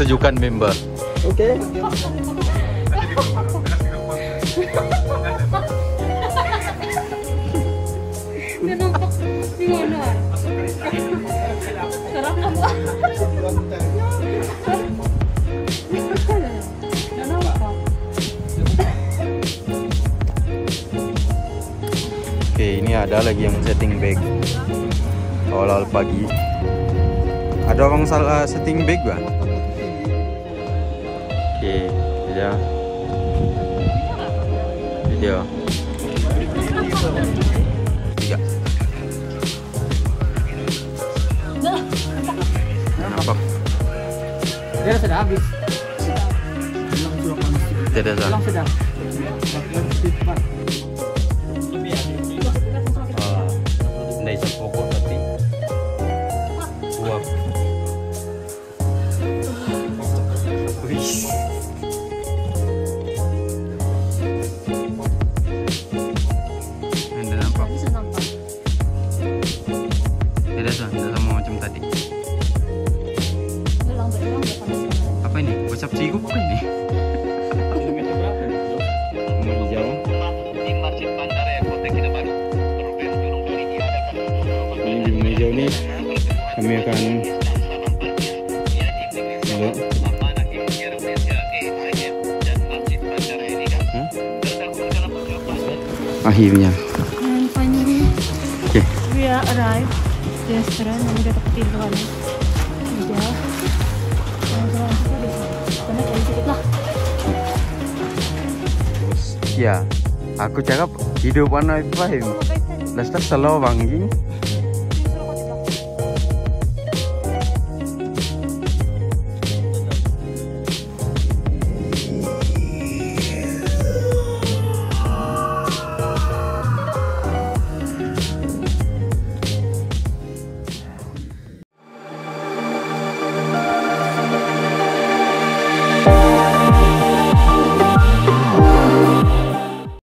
Sejukan member. Okay. Okay, ini ada lagi yang setting bag awal-awal pagi. Ada orang salah setting bag gak? Okay, video. Dia sudah habis. Tidak sudah. Dari sepokok tapi uap. Anda nampak? Bisa nampak. Tidak sama macam tadi. Apa ini? Bocap ciku bukan ini? Kami akan akhirnya finally okay. We are arrived restaurant yang udah tepat tujuan ya. Ya, aku cakap hidup anak Ibrahim. Last time selalu banging.